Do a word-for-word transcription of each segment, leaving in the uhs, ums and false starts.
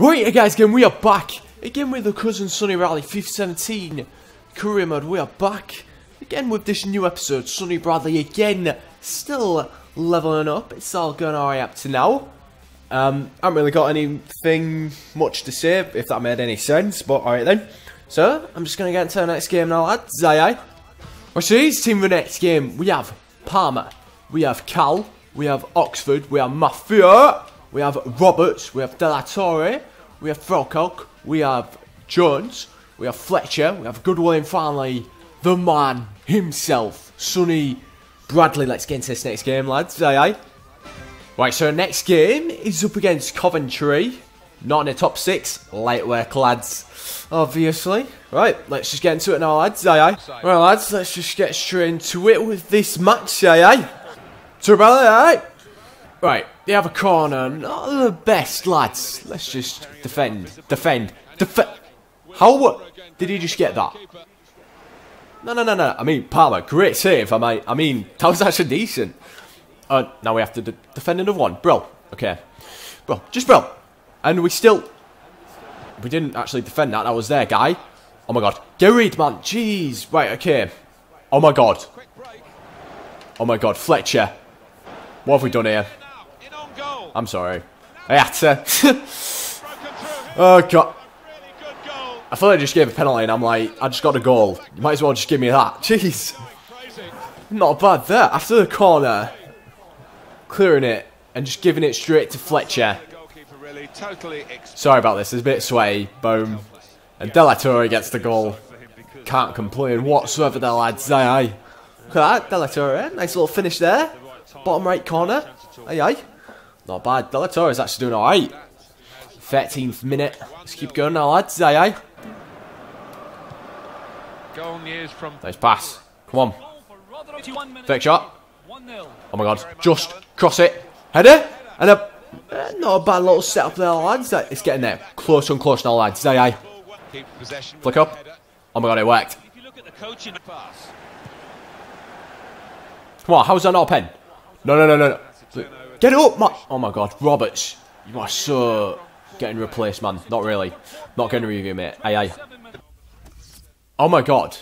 Right guys, again we are back, again with the cousin Sonny Bradley, FIFA seventeen career mode. We are back, again with this new episode. Sonny Bradley again, still leveling up. It's all going alright up to now. Um, I haven't really got anything much to say, if that made any sense, but alright then. So, I'm just going to get into the next game now, lads, aye aye. Well, so here's the team for the next game. We have Palmer, we have Cal, we have Oxford, we have Mathieu, we have Roberts, we have De La Torre, we have Falcock, we have Jones, we have Fletcher, we have Goodwill, and finally, the man himself, Sonny Bradley. Let's get into this next game, lads, aye aye. Right, so next game is up against Coventry, not in the top six, light work, lads, obviously. Right, let's just get into it now, lads, aye aye. Right, lads, let's just get straight into it with this match, aye aye. To Bradley, aye. Right, they have a corner, not the best, lads. Let's just defend, defend, defend. How did he just get that? No, no, no, no, I mean, Palmer, great save, I mean, I mean that was actually decent. Uh, now we have to de defend another one, bro, okay. Bro, just bro. And we still, we didn't actually defend that, that was there, guy. Oh my god, get rid, man, jeez. Right, okay. Oh my god. Oh my god, Fletcher. What have we done here? I'm sorry. I had to. Oh, God. I thought I just gave a penalty and I'm like, I just got a goal. You might as well just give me that. Jeez. Not bad there. After the corner, clearing it and just giving it straight to Fletcher. Sorry about this. There's a bit of sway. Boom. And De La Torre gets the goal. Can't complain whatsoever there, lads. Aye, aye. Look at that. De La Torre. Nice little finish there. Bottom right corner. Aye, aye. Not bad. De La Torre is actually doing alright. thirteenth minute. Let's keep going now, lads. Aye, aye. Nice pass. Come on. Fake shot. Oh my god. Just cross it. Header. And a. Uh, not a bad little setup there, lads. It's getting there. Close and close now, lads. Aye, aye. Flick up. Oh my god, it worked. Come on. How's that not a pen? No, no, no, no, no. Get it up, man! Oh my god, Roberts. You are so getting replaced, man. Not really. Not going to review, mate. Aye, aye. Oh my god.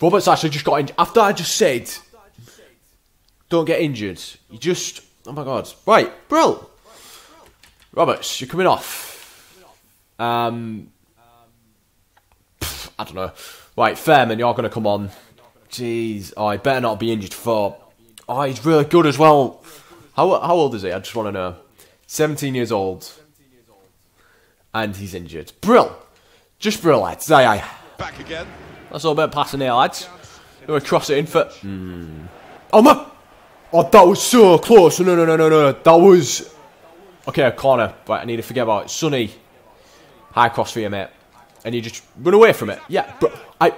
Roberts actually just got injured. After I just said, don't get injured. You just, oh my god. Right, bro. Roberts, you're coming off. Um, pff, I don't know. Right, Fairman, you're going to come on. Jeez. Oh, I better not be injured for, oh, he's really good as well. How, how old is he? I just want to know. seventeen years old. And he's injured. Brill. Just brill, lads. Aye, aye. Back again. That's all about passing here, lads. They were crossing in for... Mm. Oh, my... Oh, that was so close. No, no, no, no, no. That was... Okay, a corner. Right, I need to forget about it. Sonny. High cross for you, mate. And you just run away from it. Yeah, bro. I...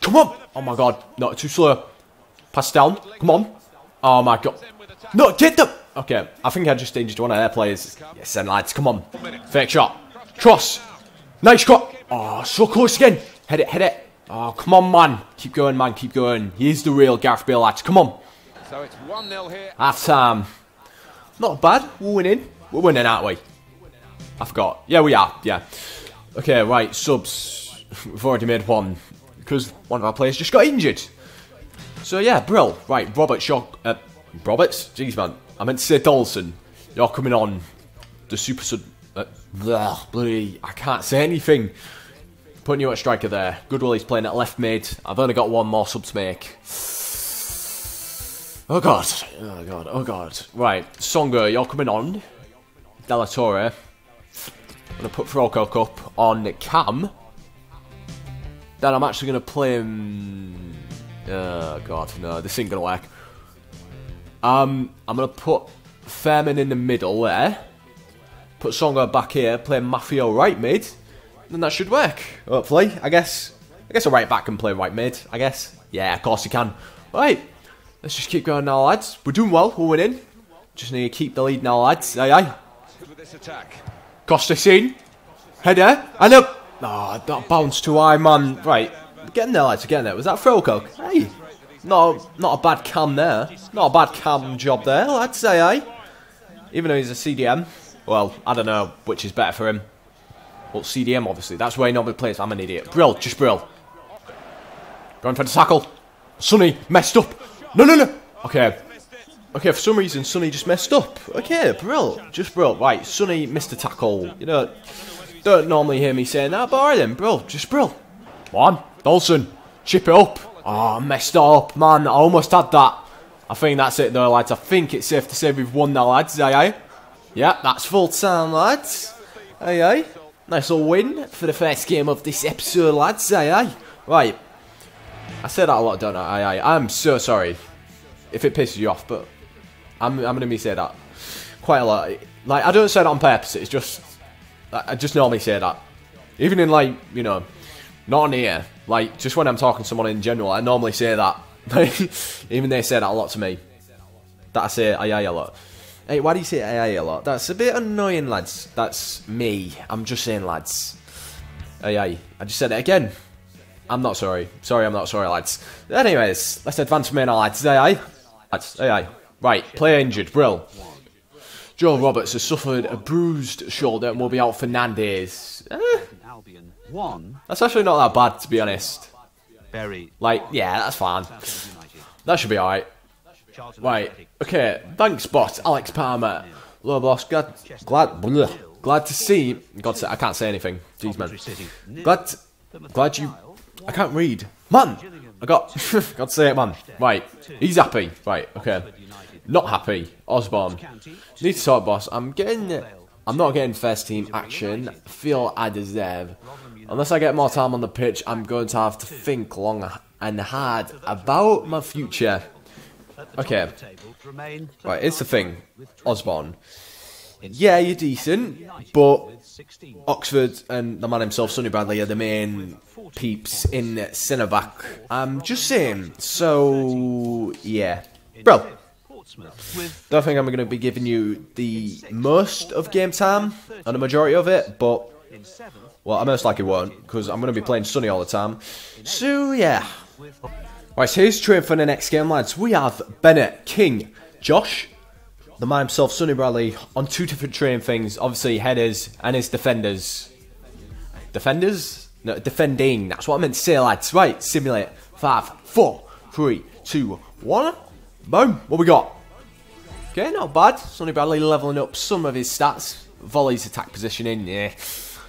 Come on. Oh, my God. Not too slow. Pass down. Come on. Oh, my God. No, get them. Okay, I think I just injured one of their players. Yes, then, lads, come on. Fake shot. Cross. Nice shot. Oh, so close again. Head it, head it. Oh, come on, man. Keep going, man, keep going. He's the real Gareth Bale, lads. Come on. So it's one nil here. Half time. Not bad. We're winning. We're winning, aren't we? I forgot. Yeah, we are. Yeah. Okay, right. Subs. We've already made one. Because one of our players just got injured. So, yeah, brill. Right, Robert Shaw. Uh, Roberts? Jeez, man. I meant to say Dawson. You're coming on. The super sub. Uh, bleh, bloody. I can't say anything. Putting you at striker there. Goodwill is playing at left mid. I've only got one more sub to make. Oh, God. Oh, God. Oh, God. Right. Songa, you're coming on. De La Torre. I'm going to put Falcock up on Cam. Then I'm actually going to play him. Oh, God. No, this ain't going to work. Um, I'm going to put Fairman in the middle there. Put Songa back here, play Mathieu right mid. Then that should work, hopefully, I guess. I guess a right back can play right mid, I guess. Yeah, of course he can. Right, let's just keep going now, lads. We're doing well, we're winning. Just need to keep the lead now, lads. Aye, aye. Costa scene. Header. And up. Oh, that bounced too high, man. Right, we're getting there, lads, we're getting there. Was that Falcock? Hey. Not a, not a bad cam there. Not a bad cam job there, I'd say, aye. Even though he's a C D M. Well, I don't know which is better for him. Well, C D M, obviously. That's where he normally plays. I'm an idiot. Brill. Just Brill. Going for the tackle. Sonny messed up. No, no, no. Okay. Okay, for some reason, Sonny just messed up. Okay, Brill. Just Brill. Right, Sonny missed the tackle. You know, don't normally hear me saying that, but alright then, Brill. Just Brill. Come on. Dawson. Chip it up. Oh, messed up. Man, I almost had that. I think that's it, though, lads. I think it's safe to say we've won now, lads. Aye, aye. Yeah, that's full time, lads. Aye, aye. Nice little win for the first game of this episode, lads. Aye, aye. Right. I said that a lot, don't I? Aye, aye. I'm so sorry if it pisses you off, but I'm, I'm going to be saying that quite a lot. Like, I don't say that on purpose. It's just, I just normally say that. Even in, like, you know, not on here. Like, just when I'm talking to someone in general, I normally say that. Even they say that a lot to me. That I say aye, aye a lot. Hey, why do you say aye, aye a lot? That's a bit annoying, lads. That's me. I'm just saying, lads. Aye, aye. I just said it again. I'm not sorry. Sorry, I'm not sorry, lads. Anyways, let's advance from here now, lads. Aye, aye. Lads, aye, aye. Right, player injured. Brill. Joe Roberts has suffered a bruised shoulder and will be out for nine days. Eh. That's actually not that bad, to be honest. Like, yeah, that's fine. That should be alright. Right, okay, thanks, bot, Alex Palmer. Low boss, glad, glad, bleh, glad to see. God, I can't say anything. Jeez, man. Glad, glad you. I can't read, man. I got. God, to say it, man. Right, he's happy. Right, okay. Not happy. Osborne. Need to talk, boss. I'm getting. I'm not getting first team action. Feel I deserve. Unless I get more time on the pitch, I'm going to have to think long and hard about my future. Okay, right, here's the thing, Osborne. Yeah, you're decent, but Oxford and the man himself, Sonny Bradley, are the main peeps in centre-back. I'm just saying, so, yeah. Bro, don't think I'm going to be giving you the most of game time, and the majority of it, but, well, I most likely won't, because I'm going to be playing Sonny all the time. So, yeah. Right, so here's train for the next game, lads. We have Bennett, King, Josh, the man himself, Sonny Bradley, on two different train things. Obviously, headers and his defenders. Defenders? No, defending. That's what I meant to say, lads. Right, simulate. Five, four, three, two, one. Boom. What we got? Okay, not bad. Sonny Bradley leveling up some of his stats. Volley's attack positioning, yeah.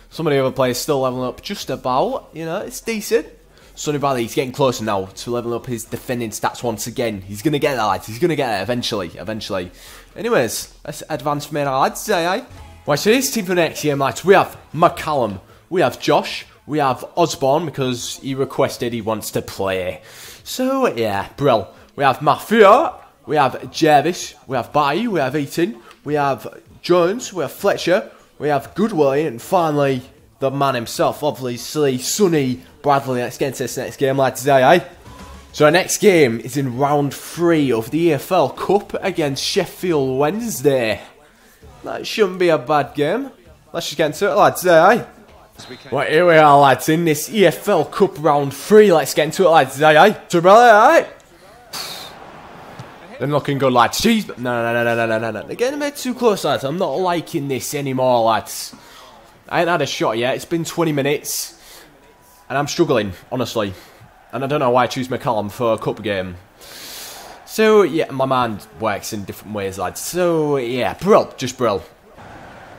Some of the other players still leveling up just about. You know, it's decent. Sonny Bradley, he's getting closer now to leveling up his defending stats once again. He's going to get there, lads. He's going to get there eventually. Eventually. Anyways, let's advance from here, lads. Aye, aye. Right, so here's the team for the next game, lads. We have McCallum. We have Josh. We have Osborne because he requested he wants to play. So, yeah, Brill. We have Matthew. We have Jervis. We have Bai. We have Eaton. We have Jones. We have Fletcher. We have Goodwill. And finally, the man himself, obviously, Sonny Bradley. Let's get into this next game, lads. Aye, aye. So our next game is in round three of the E F L Cup against Sheffield Wednesday. That shouldn't be a bad game. Let's just get into it, lads. Aye, aye. Right, here we are, lads, in this E F L Cup round three. Let's get into it, lads. Aye, aye. Aye, aye. They're looking good, lads. Jeez. No, no, no, no, no, no, no. They're getting a bit too close, lads. I'm not liking this anymore, lads. I ain't had a shot yet. It's been twenty minutes. And I'm struggling, honestly. And I don't know why I choose McCallum for a cup game. So, yeah, my mind works in different ways, lads. So, yeah, Brill. Just Brill.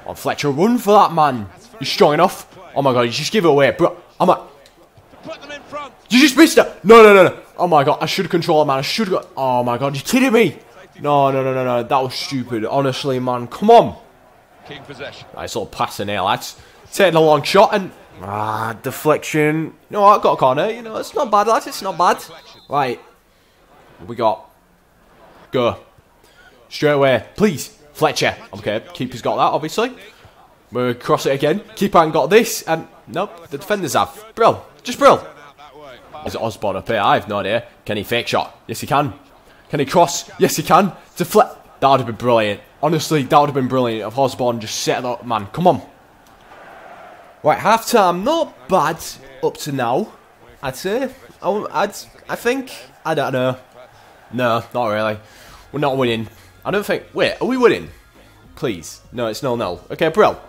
Oh, Fletcher, run for that, man. You're strong enough. Oh, my God, you just give it away. Bro, I'm like... You just missed it. No, no, no, no. Oh, my God, I should control it, man. I should go... Oh, my God, you're kidding me. No, no, no, no, no. That was stupid. Honestly, man. Come on. Nice little pass in here, lads. Taking a long shot and... Ah, deflection. You know what, got a corner. You know, it's not bad, lads. It's not bad. Right. What we got? Go. Straight away. Please. Fletcher. Okay, keeper's got that, obviously. We'll cross it again. Keeper ain't got this. And, nope, the defenders have. Brill. Just Brill. Is it Osborne up here? I have no idea. Can he fake shot? Yes, he can. Can he cross? Yes, he can. Deflect. That would have been brilliant. Honestly, that would have been brilliant if Osborne just set it up. Man, come on. Right, half-time, not bad up to now, I'd say. I, I'd, I think, I don't know. No, not really. We're not winning. I don't think, wait, are we winning? Please. No, it's nil nil. Okay, Brill.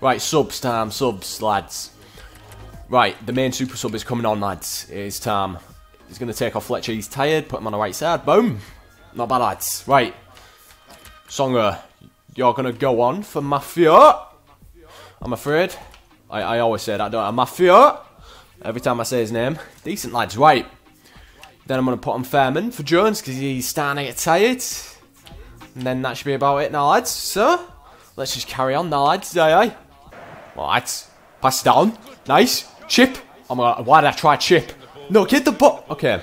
Right, subs time, subs, lads. Right, the main super sub is coming on, lads. It is time. He's going to take off Fletcher. He's tired. Put him on the right side. Boom. Not bad, lads. Right. Songa, you're going to go on for Mafia. I'm afraid. I, I always say that, don't I? Mafia. Every time I say his name. Decent, lads. Right. Then I'm going to put on Fairman for Jones because he's starting to get tired. And then that should be about it now, lads. So, let's just carry on now, lads. Aye, aye. Well, lads. Pass it down. Nice. Chip. Oh my god, why did I try chip? No, get the ball. Okay.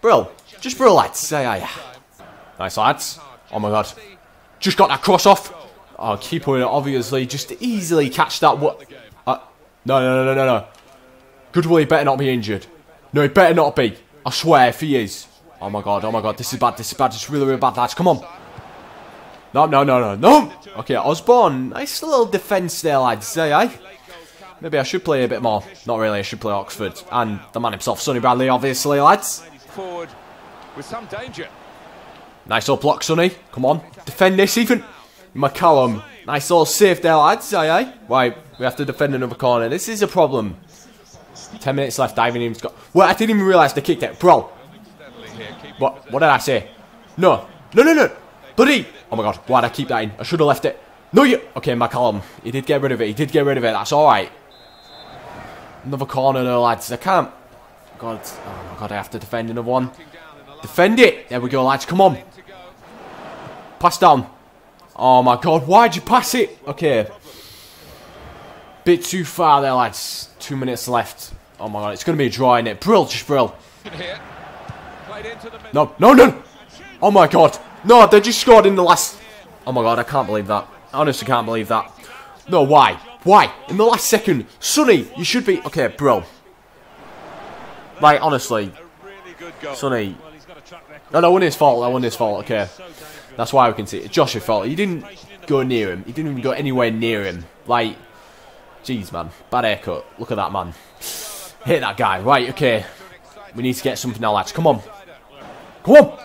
Brill. Just brill, lads. Aye, aye. Nice, lads. Oh my god. Just got that cross off. Oh, keeper, obviously, just to easily catch that. What? Uh, no, no, no, no, no. Goodwill, he better not be injured. No, he better not be. I swear, if he is. Oh my god, oh my god. This is bad, this is bad. It's really, really bad, lads. Come on. No, no, no, no, no. Okay, Osborne. Nice little defence there, lads. Aye, aye. Maybe I should play a bit more. Not really, I should play Oxford. And the man himself, Sonny Bradley, obviously, lads. Forward with some danger. Nice old block, Sonny. Come on. Defend this, even. McCallum. Nice little save there, lads. Aye, aye. Right, we have to defend another corner. This is a problem. Ten minutes left, diving in. Well, I didn't even realise they kicked it. Bro. What, what did I say? No. No, no, no. Bloody. Oh, my God. Why did I keep that in? I should have left it. No, you. Okay, McCallum. He did get rid of it. He did get rid of it. That's all right. Another corner though, lads. I can't. God. Oh my god, I have to defend another one. Defend it. There we go, lads. Come on. Pass down. Oh my god, why'd you pass it? Okay. Bit too far there, lads. Two minutes left. Oh my god, it's going to be a draw, isn't it? Brill, just brill. No, no, no. Oh my god. No, they just scored in the last. Oh my god, I can't believe that. I honestly can't believe that. No, why? Why? In the last second. Sonny, you should be... Okay, bro. Like, honestly. Sonny. No, that wasn't his fault. That wasn't his fault. Okay. That's why we can see it. Josh's fault. He didn't go near him. He didn't even go anywhere near him. Like, jeez, man. Bad haircut. Look at that, man. Hit that guy. Right, okay. We need to get something now, lads. Come on. Come on.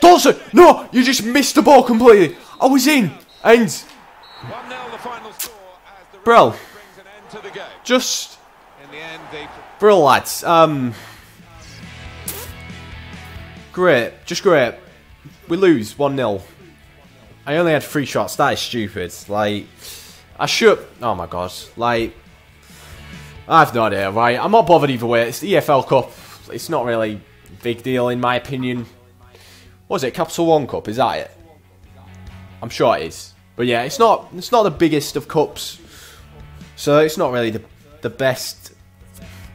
Dawson! No! You just missed the ball completely. I was in. And... Brill. Just Brill, lads. Um Great. Just great. We lose one nil. I only had three shots. That is stupid. Like I should oh my god. Like I have no idea, right? I'm not bothered either way. It's the E F L Cup. It's not really a big deal in my opinion. What is it? Capital One Cup, is that it? I'm sure it is. But yeah, it's not it's not the biggest of cups. So it's not really the, the best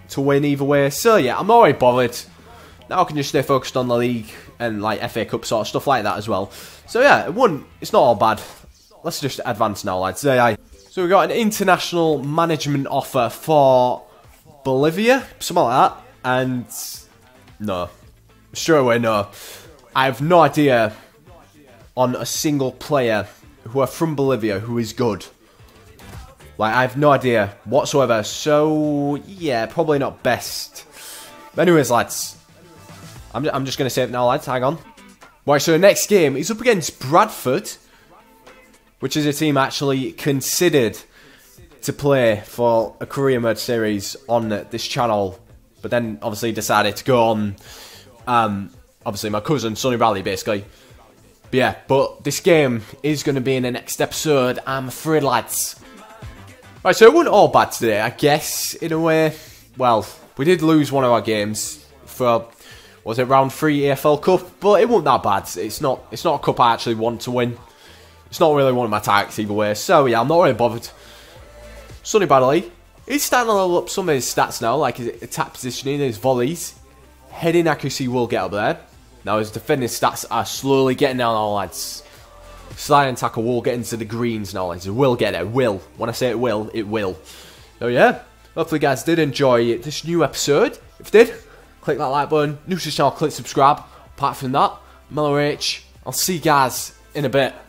to win either way. So yeah, I'm already bothered. Now I can just stay focused on the league and like F A Cup sort of stuff like that as well. So yeah, it wouldn't, it's not all bad. Let's just advance now, lads. So we got an international management offer for Bolivia, something like that. And no, straight away no. I have no idea on a single player who are from Bolivia who is good. Like, I have no idea whatsoever. So, yeah, probably not best. But anyways, lads. I'm, I'm just going to save it now, lads. Hang on. Right, so the next game is up against Bradford. Which is a team actually considered to play for a career mode series on this channel. But then, obviously, decided to go on, um, obviously, my cousin, Sonny Bradley, basically. But yeah, but this game is going to be in the next episode, I'm afraid, lads. Right, so it wasn't all bad today, I guess, in a way. Well, we did lose one of our games for, was it round three E F L Cup? But it wasn't that bad. It's not It's not a cup I actually want to win. It's not really one of my targets either way. So, yeah, I'm not really bothered. Sonny Bradley, he's starting to level up some of his stats now, like his attack positioning, his volleys. Heading accuracy will get up there. Now, his defending stats are slowly getting down, all lads. Slide and tackle will get into the greens now, lads. It will get it. Will. When I say it will, it will. So yeah. Hopefully you guys did enjoy this new episode. If you did, click that like button. New to the channel, click subscribe. Apart from that, I'm L R H. I'll see you guys in a bit.